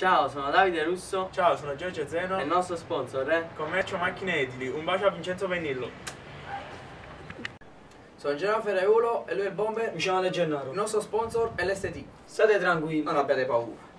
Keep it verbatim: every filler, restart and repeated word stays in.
Ciao, sono Davide Russo. Ciao, sono Giorgio Zeno. E il nostro sponsor è Commercio Macchine Edili. Un bacio a Vincenzo Venillo. Sono Gennaro Ferraiuolo e lui è il bomber. Mi chiamo De Gennaro. Il nostro sponsor è L S T. State tranquilli, non abbiate paura.